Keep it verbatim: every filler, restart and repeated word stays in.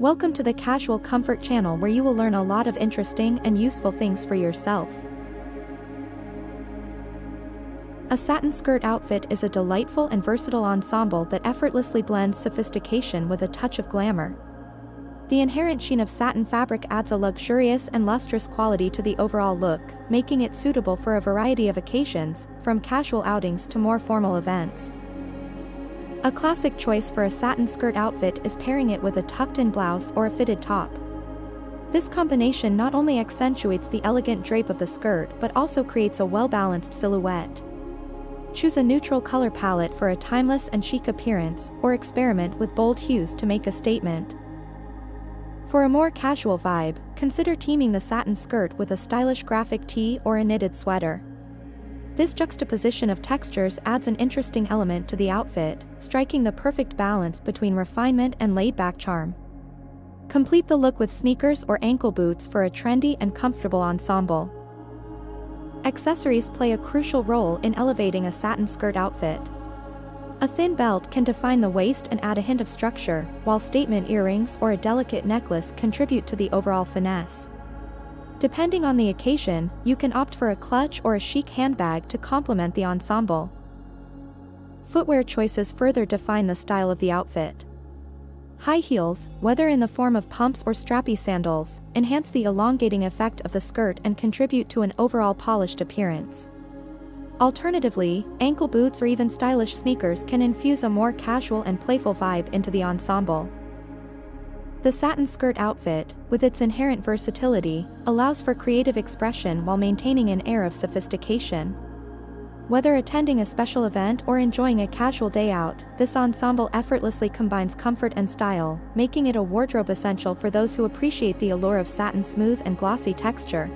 Welcome to the Casual Comfort channel, where you will learn a lot of interesting and useful things for yourself. A satin skirt outfit is a delightful and versatile ensemble that effortlessly blends sophistication with a touch of glamour. The inherent sheen of satin fabric adds a luxurious and lustrous quality to the overall look, making it suitable for a variety of occasions, from casual outings to more formal events. A classic choice for a satin skirt outfit is pairing it with a tucked-in blouse or a fitted top. This combination not only accentuates the elegant drape of the skirt but also creates a well-balanced silhouette. Choose a neutral color palette for a timeless and chic appearance, or experiment with bold hues to make a statement. For a more casual vibe, consider teaming the satin skirt with a stylish graphic tee or a knitted sweater. This juxtaposition of textures adds an interesting element to the outfit, striking the perfect balance between refinement and laid-back charm. Complete the look with sneakers or ankle boots for a trendy and comfortable ensemble. Accessories play a crucial role in elevating a satin skirt outfit. A thin belt can define the waist and add a hint of structure, while statement earrings or a delicate necklace contribute to the overall finesse. Depending on the occasion, you can opt for a clutch or a chic handbag to complement the ensemble. Footwear choices further define the style of the outfit. High heels, whether in the form of pumps or strappy sandals, enhance the elongating effect of the skirt and contribute to an overall polished appearance. Alternatively, ankle boots or even stylish sneakers can infuse a more casual and playful vibe into the ensemble. The satin skirt outfit, with its inherent versatility, allows for creative expression while maintaining an air of sophistication. Whether attending a special event or enjoying a casual day out, this ensemble effortlessly combines comfort and style, making it a wardrobe essential for those who appreciate the allure of satin's smooth and glossy texture.